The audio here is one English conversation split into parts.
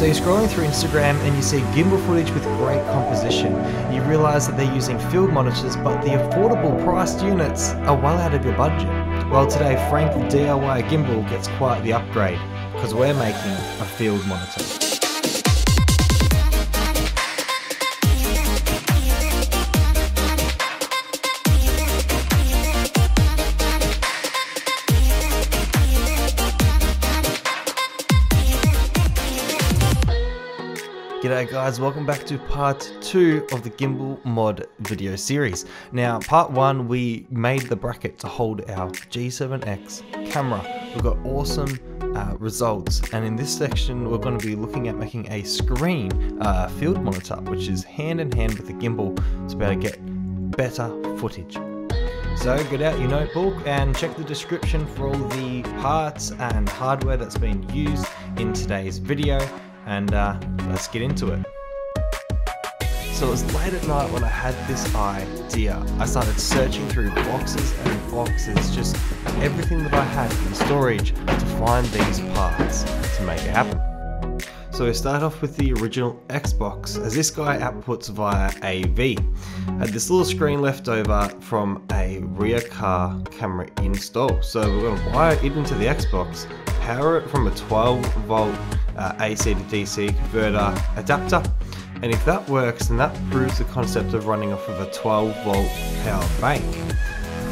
So you're scrolling through Instagram and you see gimbal footage with great composition. You realize that they're using field monitors, but the affordable priced units are well out of your budget. Well, today Frank the DIY gimbal gets quite the upgrade, because we're making a field monitor. G'day guys, welcome back to part 2 of the gimbal mod video series. Now part 1 we made the bracket to hold our G7X camera. We've got awesome results, and in this section we're going to be looking at making a screen field monitor, which is hand in hand with the gimbal to be able to get better footage. So get out your notebook and check the description for all the parts and hardware that's been used in today's video. And let's get into it. So it was late at night when I had this idea. I started searching through boxes and boxes, just everything that I had in storage to find these parts to make it happen. So we start off with the original Xbox, as this guy outputs via AV. I had this little screen left over from a rear car camera install. So we're going to wire it into the Xbox, power it from a 12 volt AC to DC converter adapter, and if that works, then that proves the concept of running off of a 12 volt power bank,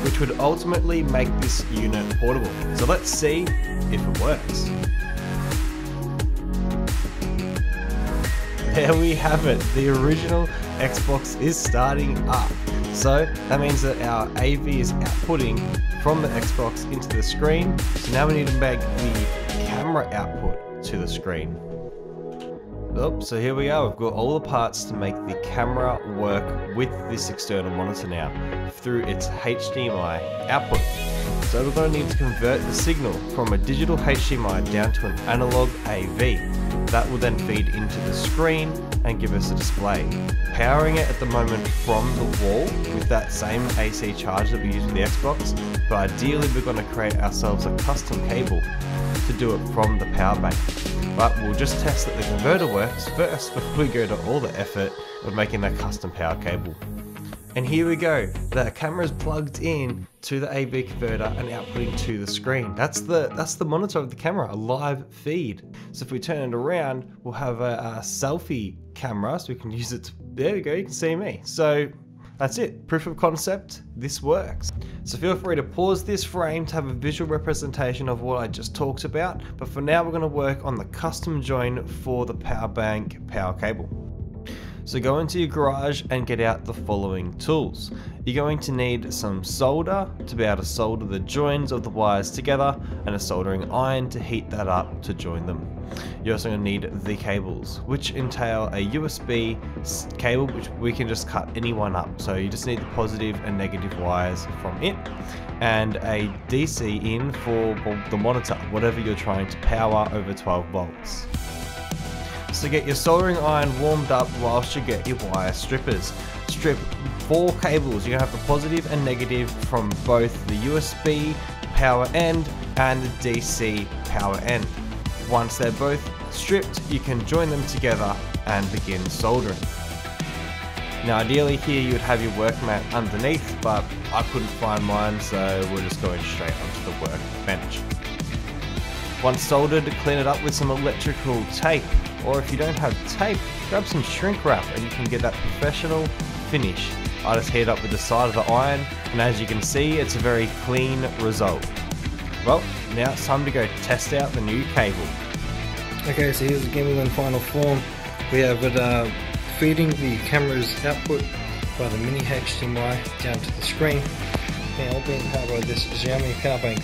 which would ultimately make this unit portable. So let's see if it works. There we have it, the original Xbox is starting up. So that means that our AV is outputting from the Xbox into the screen. So now we need to make the camera output to the screen. Oh, so here we are, we've got all the parts to make the camera work with this external monitor now through its HDMI output. So we're going to need to convert the signal from a digital HDMI down to an analog AV. That will then feed into the screen and give us a display. Powering it at the moment from the wall with that same AC charge that we use with the Xbox, but ideally we're going to create ourselves a custom cable to do it from the power bank. But we'll just test that the converter works first before we go to all the effort of making that custom power cable. And here we go, the camera is plugged in to the AV converter and outputting to the screen. That's the monitor of the camera, a live feed. So if we turn it around, we'll have a selfie camera, so we can use it to, there we go, you can see me. So that's it, proof of concept, this works. So feel free to pause this frame to have a visual representation of what I just talked about, but for now we're going to work on the custom join for the power bank power cable. So go into your garage and get out the following tools. You're going to need some solder to be able to solder the joins of the wires together, and a soldering iron to heat that up to join them. You're also going to need the cables, which entail a USB cable, which we can just cut any one up. So you just need the positive and negative wires from it, and a DC in for the monitor, whatever you're trying to power over 12 volts. So get your soldering iron warmed up whilst you get your wire strippers. Strip 4 cables. You're going to have the positive and negative from both the USB power end and the DC power end. Once they're both stripped, you can join them together and begin soldering. Now ideally here you would have your work mat underneath, but I couldn't find mine, so we're just going straight onto the workbench. Once soldered, clean it up with some electrical tape, or if you don't have tape, grab some shrink wrap and you can get that professional finish. I just heat it up with the side of the iron, and as you can see, it's a very clean result. Well, now it's time to go test out the new cable. Okay, so here's the gimbal in final form. We have it feeding the camera's output by the mini HDMI down to the screen. Now being powered by this Xiaomi power bank,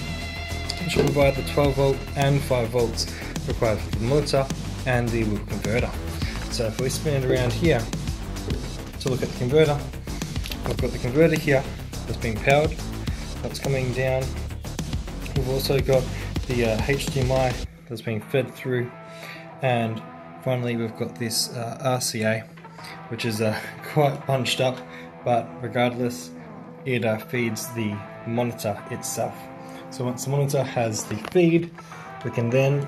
it should provide the 12 volt and 5 volts required for the monitor and the loop converter. So if we spin it around here to look at the converter, we've got the converter here that's being powered, that's coming down. We've also got the HDMI that's being fed through, and finally we've got this RCA, which is quite bunched up, but regardless it feeds the monitor itself. So once the monitor has the feed, we can then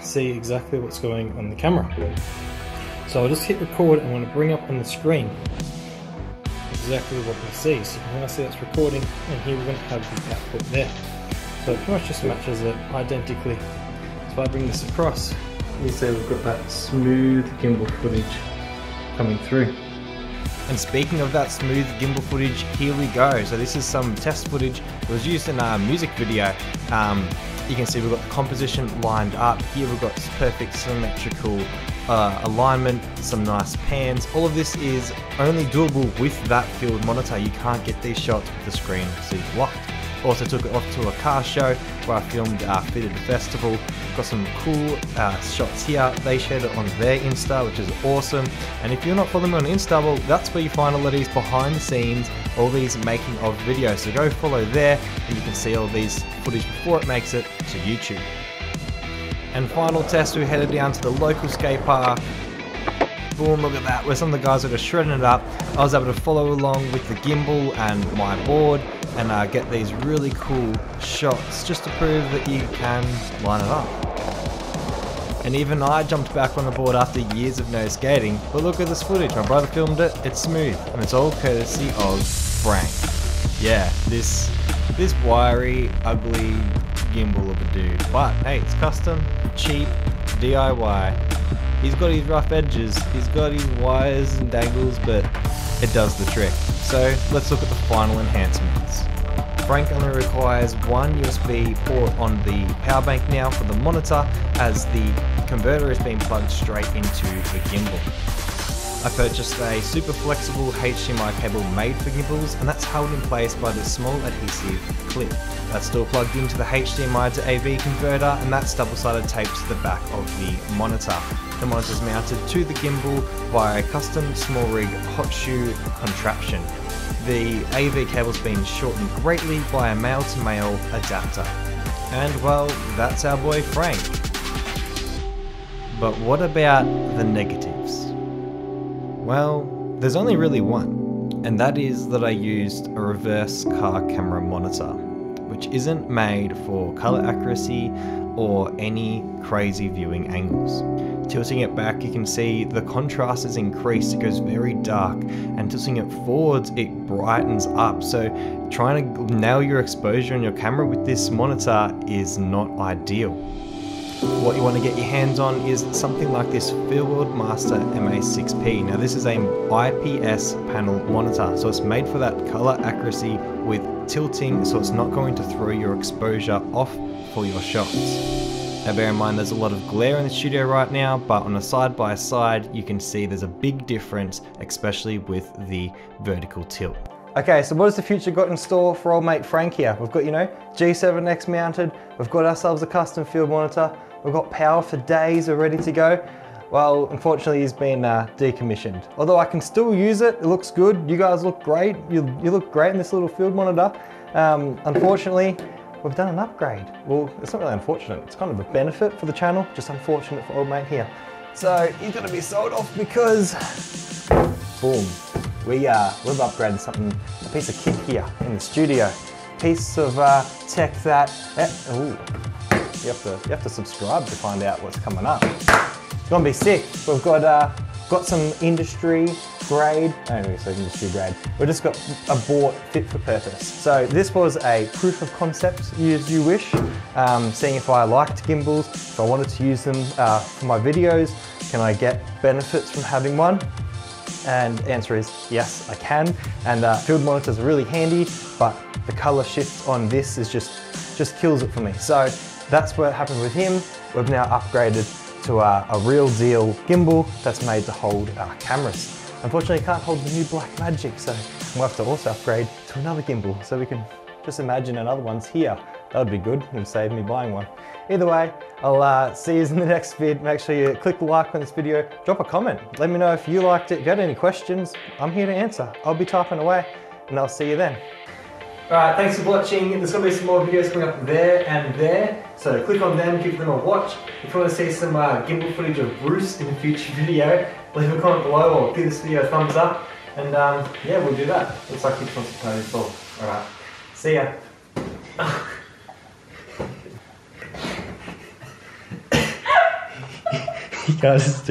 see exactly what's going on the camera. So I'll just hit record and want to bring up on the screen exactly what we see. So you can now see that's recording, and here we're going to have the output there. So it pretty much just matches it identically. So if I bring this across, you see we've got that smooth gimbal footage coming through. And speaking of that smooth gimbal footage, here we go. So this is some test footage that was used in our music video. You can see we've got the composition lined up. Here we've got this perfect symmetrical alignment, some nice pans. All of this is only doable with that field monitor. You can't get these shots with the screen because it's locked. Also took it off to a car show where I filmed Fitted Festival. Got some cool shots here. They shared it on their Insta, which is awesome. And if you're not following me on Insta, well, that's where you find all of these behind the scenes, all these making of videos. So go follow there and you can see all these footage before it makes it to YouTube. And final test, we headed down to the local skate park. Boom, look at that. Where some of the guys that are shredding it up. I was able to follow along with the gimbal and my board and get these really cool shots just to prove that you can line it up. And even I jumped back on the board after years of no skating, but look at this footage. My brother filmed it, it's smooth, and it's all courtesy of Frank. Yeah, this wiry, ugly gimbal of a dude, but hey, it's custom, cheap, DIY. He's got his rough edges, he's got his wires and dangles, but it does the trick. So let's look at the final enhancements. Frank only requires one USB port on the power bank now for the monitor, as the converter is being plugged straight into the gimbal. I purchased a super flexible HDMI cable made for gimbals, and that's held in place by this small adhesive clip. That's still plugged into the HDMI to AV converter, and that's double-sided tape to the back of the monitor. The monitor is mounted to the gimbal via a custom small rig hot shoe contraption. The AV cable's been shortened greatly by a male-to-male adapter. And well, that's our boy Frank. But what about the negatives? Well, there's only really one, and that is that I used a reverse car camera monitor, which isn't made for color accuracy or any crazy viewing angles. Tilting it back, you can see the contrast is increased, it goes very dark, and tilting it forwards, it brightens up. So trying to nail your exposure on your camera with this monitor is not ideal. What you want to get your hands on is something like this Feelworld Master MA6P. Now this is an IPS panel monitor, so it's made for that color accuracy with tilting, so it's not going to throw your exposure off for your shots. Now bear in mind there's a lot of glare in the studio right now, but on a side-by-side you can see there's a big difference, especially with the vertical tilt. Okay, so what has the future got in store for old mate Frank here? We've got, you know, G7X mounted, we've got ourselves a custom field monitor, we've got power for days, we're ready to go. Well, unfortunately he's been decommissioned. Although I can still use it, it looks good, you guys look great, you look great in this little field monitor. Unfortunately, we've done an upgrade. Well, it's not really unfortunate. It's kind of a benefit for the channel, just unfortunate for old mate here. So he's gonna be sold off because, boom, we've upgraded something, a piece of kit here in the studio. Piece of tech that, you have to subscribe to find out what's coming up. It's gonna be sick. We've got some industry grade, we just got a board fit for purpose. So this was a proof of concept, as you wish, seeing if I liked gimbals, if I wanted to use them for my videos, can I get benefits from having one? And the answer is yes, I can. And field monitors are really handy, but the color shift on this is just kills it for me. So that's what happened with him. We've now upgraded to a real deal gimbal that's made to hold our cameras. Unfortunately, I can't hold the new Black Magic, so we'll have to also upgrade to another gimbal, so we can just imagine another one's here. That would be good and save me buying one. Either way, I'll see you in the next vid. Make sure you click the like on this video, drop a comment. Let me know if you liked it. If you had any questions, I'm here to answer. I'll be typing away and I'll see you then. Alright, thanks for watching. There's going to be some more videos coming up there and there, so click on them, give them a watch. If you want to see some gimbal footage of Bruce in a future video, leave a comment below or give this video a thumbs up, and yeah, we'll do that. Looks like you want to play this ball. Alright, see ya. because